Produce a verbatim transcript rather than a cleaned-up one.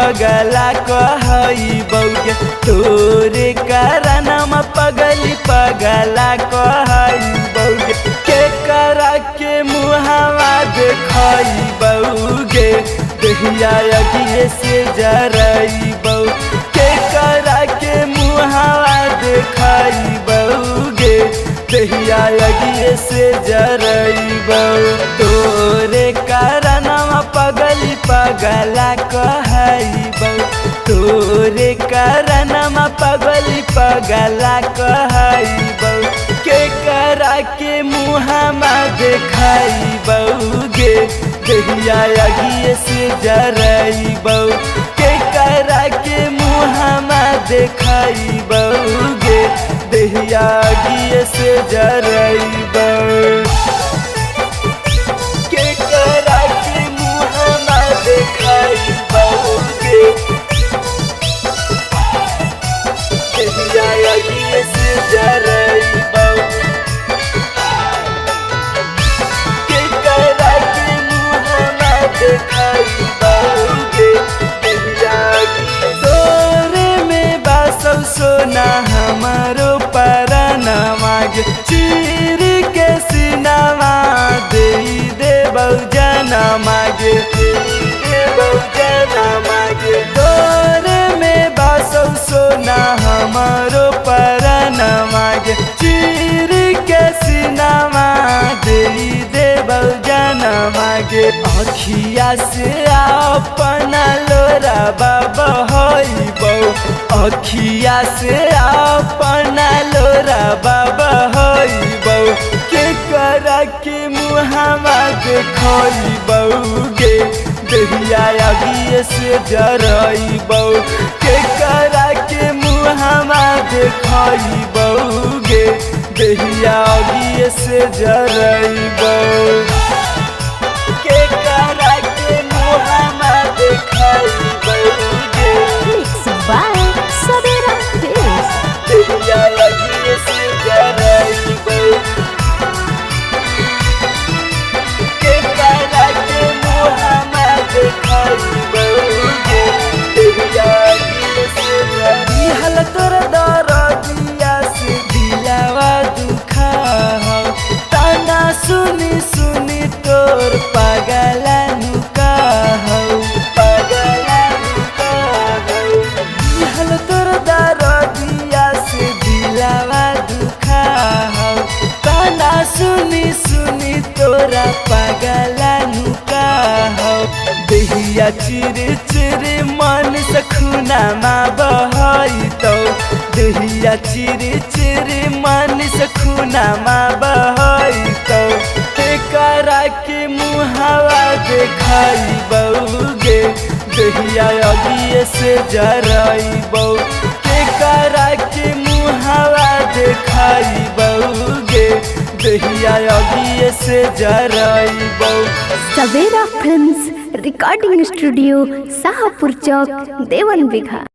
पगला कहई बउके तोरे कारण म पगली पगला कहई बउके के करा के मुहावा देखई बउके देहिया अगिया से जरई बउ के करा के मुहावा देखई बउके देहिया अगिया से जरई बउ तोरे कारण म पगली पगला कहई तोरे कारण म पगली पगला कहई बउ के करा के मुहावा देखई बउगे देहिया अगिया से जरई बउ के करा के मुहावा देखई बउगे देहिया अगिया से जरई बउ हमारो परनवा के चीर के सीनावा दे दे बउजना मागे दे बउजना मागे तोर में बासौ सोना हमारो परनवा के चीर के सीनावा दे दे बउजना मागे अखिया से अपना लोरा बाबा होई बउ अखिया से अपना लोरा बाबा होई बउ के करा के मुहावा देखई बउगे देहिया अगिया से जरई बउ के करा के मुहावा देखई बउगे देहिया अगिया से जरई बउ के करा के मुहावा देखई बउगे mix by Savera Films Dehiya Agiya se jarai bou ke kara ke muhammad khai bou ke Dehiya Agiya se jarai hal tor daradiya se dilawa dukha ho tana suni suni tor pagala nuka ho सुनी सुनी तोरा पगला नुका हो देहिया चिर चिर मन से खुना मा बहई तो देहिया चिर चिर मन से खुना मा बहई तो के करा के मुहावा देखई बउगे देहिया अगिया से जरई बउ के करा के मुहावा देखई बउगे देहिया अगिया से जरई बउ Savera Films recording studio Shahpur Chowk Devan bigha.